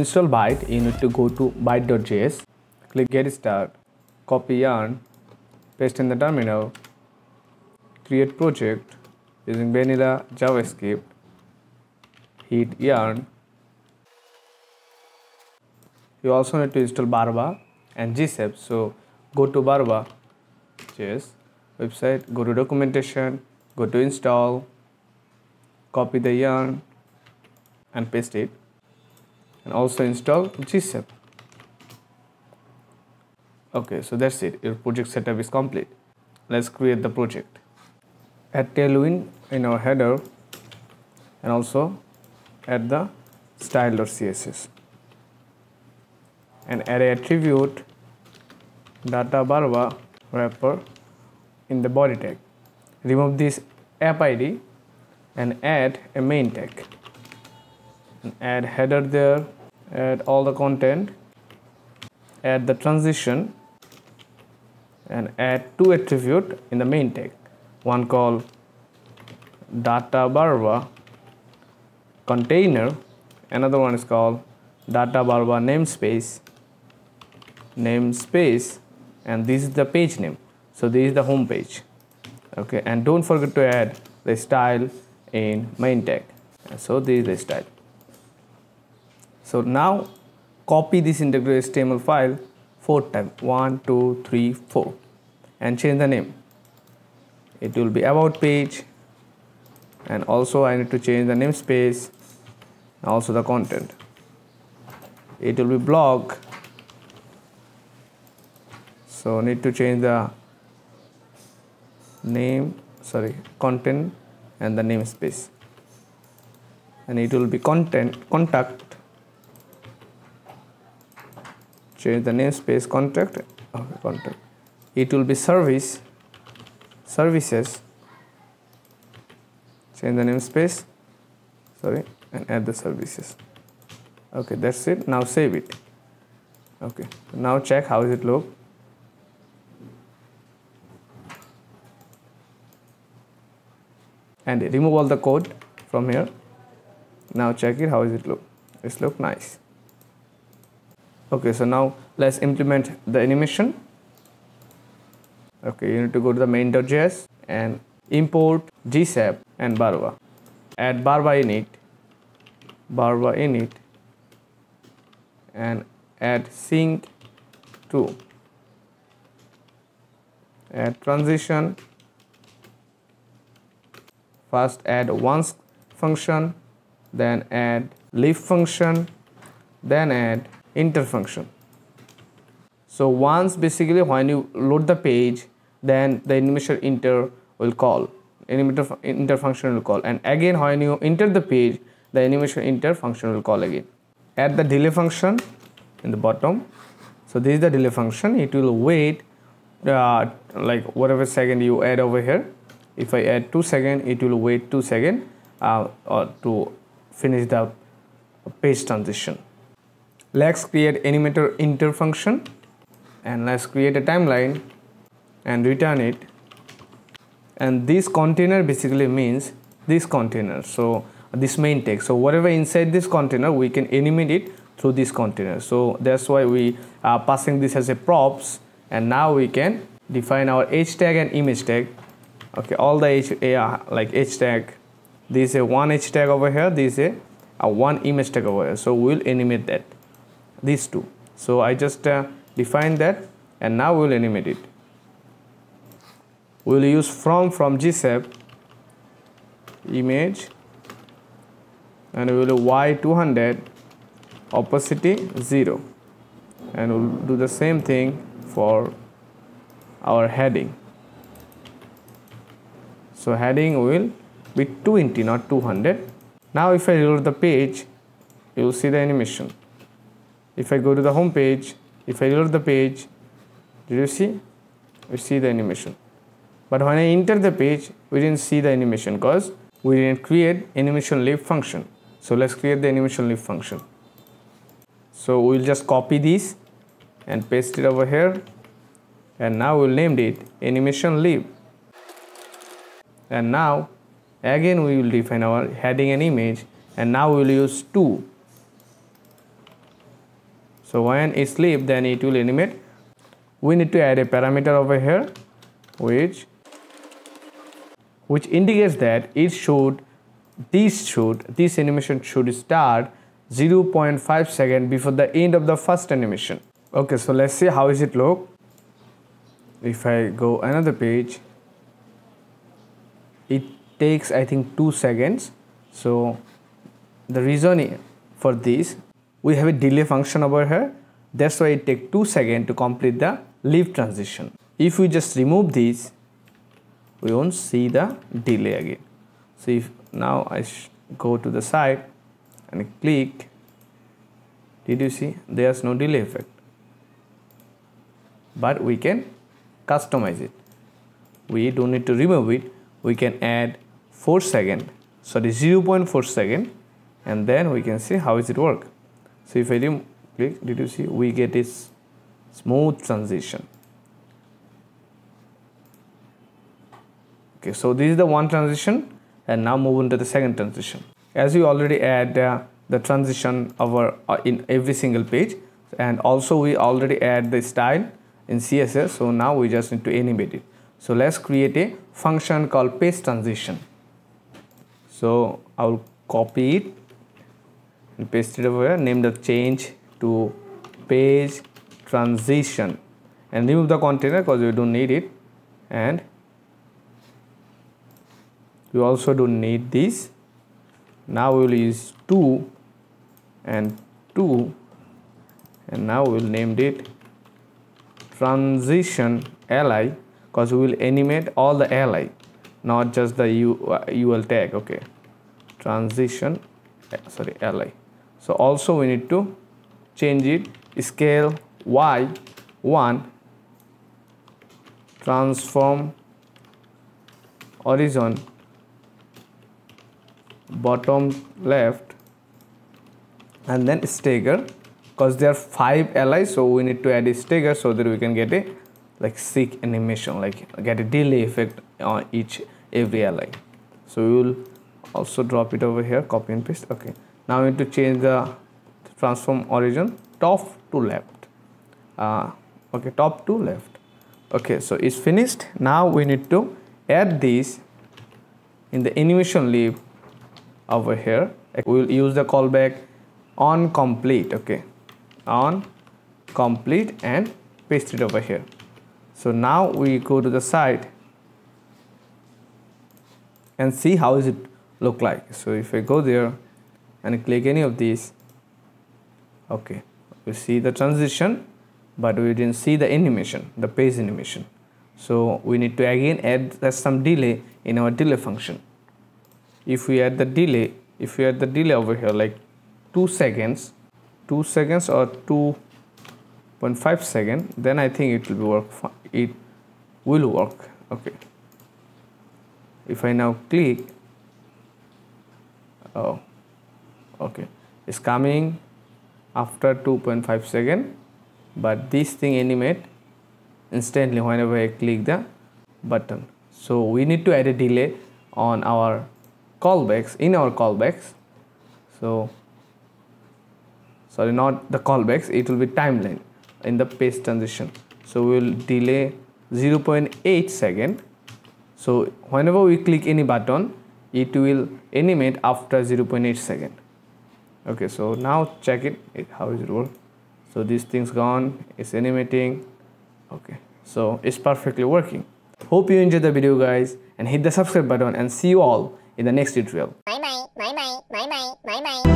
install Vite, you need to go to Vite.js, click Get Start, copy and paste in the terminal, create project using vanilla JavaScript, hit yarn. You also need to install Barba and GSAP, so go to Barba.js website, go to documentation, go to install, copy the yarn and paste it, and also install GSAP. Okay, so that's it, your project setup is complete. Let's create the project. Add Tailwind in our header and also add the style.css and array attribute data barba wrapper in the body tag. Remove this app ID and add a main tag. And add header there, add all the content, add the transition, and add two attributes in the main tag. One called data barba container, another one is called data barba namespace, and this is the page name. So this is the home page. Okay, and don't forget to add the style in main tag. So this is the style. So now copy this integrated HTML file 4 times, 1, 2, 3, 4, and change the name. It will be about page, and also I need to change the namespace and also the content. It will be blog, so need to change the content and the namespace, and it will be contact. Change the namespace contact. It will be services. Change the namespace, and add the services. Okay, that's it. Now save it. Okay, now check how is it look. And remove all the code from here. Now check it, how is it look. It's look nice. Okay, so now let's implement the animation. Okay, you need to go to the main.js and import GSAP and Barba. Add Barba init, and add sync to, add transition. First add once function, then add leaf function, then add inter function. So once, basically when you load the page, then the animation inter will call, inter function will call, and again when you enter the page, the animation inter function will call again. Add the delay function in the bottom. So this is the delay function. It will wait like whatever second you add over here. If I add 2 seconds, it will wait 2 seconds to finish the page transition. Let's create animator inter function, and let's create a timeline and return it. And this container basically means this container, so this main tag. So whatever inside this container, we can animate it through this container. So that's why we are passing this as a props, and now we can define our h tag and image tag. Okay, all the h tag, this is a one h tag over here, this is a one image tag over here, so we'll animate that, these two. So I just define that, and now we'll animate it. We'll use from GSAP image, and we'll do y200 opacity 0, and we'll do the same thing for our heading. So heading will be 20, not 200. Now if I reload the page, you will see the animation. If I go to the home page, if I reload the page, did you see? We see the animation. But when I enter the page, we didn't see the animation because we didn't create animation leaf function. So let's create the animation leaf function. So we'll just copy this and paste it over here. And now we'll name it animation leaf. And now again we will define our heading and image, and now we will use 2 So when it sleep, then it will animate. We need to add a parameter over here which indicates that this animation should start 0.5 seconds before the end of the first animation. Okay, so let's see how is it look. If I go another page, it takes I think 2 seconds. So the reason for this, we have a delay function over here, that's why it takes 2 seconds to complete the leaf transition. If we just remove this, we won't see the delay again. So if now I go to the side and click, did you see there's no delay effect, but we can customize it. We don't need to remove it, we can add 4 seconds, sorry 0.4 seconds, and then we can see how is it work. So if I click, did you see we get this smooth transition. Okay, so this is the one transition, and now move on to the second transition. As we already add the transition over in every single page, and also we already add the style in CSS, so now we just need to animate it. So let's create a function called page transition. So I will copy it and paste it over here, name the change to page transition, and remove the container because we don't need it, and we also don't need this. Now we will use 2 and 2, and now we will name it transition li, because we will animate all the li, not just the ul tag. Okay, transition sorry li. So also we need to change it scale y1, transform horizon bottom left, and then stagger, because there are 5 li, so we need to add a stagger so that we can get a like sick animation, like get a delay effect on every li. So we will also drop it over here, copy and paste. Okay, now we need to change the transform origin top to left, okay, top to left. Okay, so it's finished. Now we need to add this in the animation leaf over here. We will use the callback on complete. Okay, on complete, and paste it over here. So now we go to the side and see how is it look like. So if I go there and click any of these, okay, we see the transition, but we didn't see the animation, the page animation. So we need to again add some delay in our delay function. If we add the delay over here, like 2 seconds or 2.5 seconds, then I think it will work. It will work. Okay. If I now click, oh, okay, it's coming after 2.5 seconds, but this thing animate instantly whenever I click the button. So we need to add a delay on our callbacks, in our callbacks. So sorry, not the callbacks, it will be timeline in the page transition. So we will delay 0.8 seconds. So whenever we click any button, it will animate after 0.8 seconds. Okay, so now check it how is it work. So this thing's gone, it's animating. Okay, so it's perfectly working. Hope you enjoyed the video guys, and hit the subscribe button, and see you all in the next tutorial. Bye bye.